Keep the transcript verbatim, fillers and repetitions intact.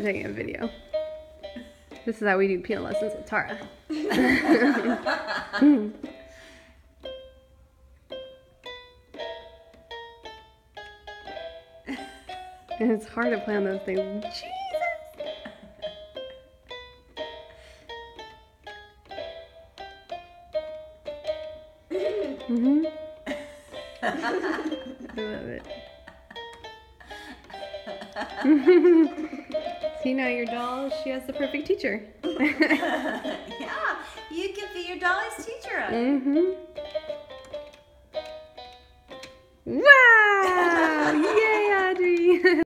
I'm taking a video. This is how we do piano lessons with Tara. And it's hard to play on those things. Jesus! Mm-hmm. I love it. See, now your doll, she has the perfect teacher. Yeah, you can be your doll's teacher. Mm-hmm. Wow! Yeah!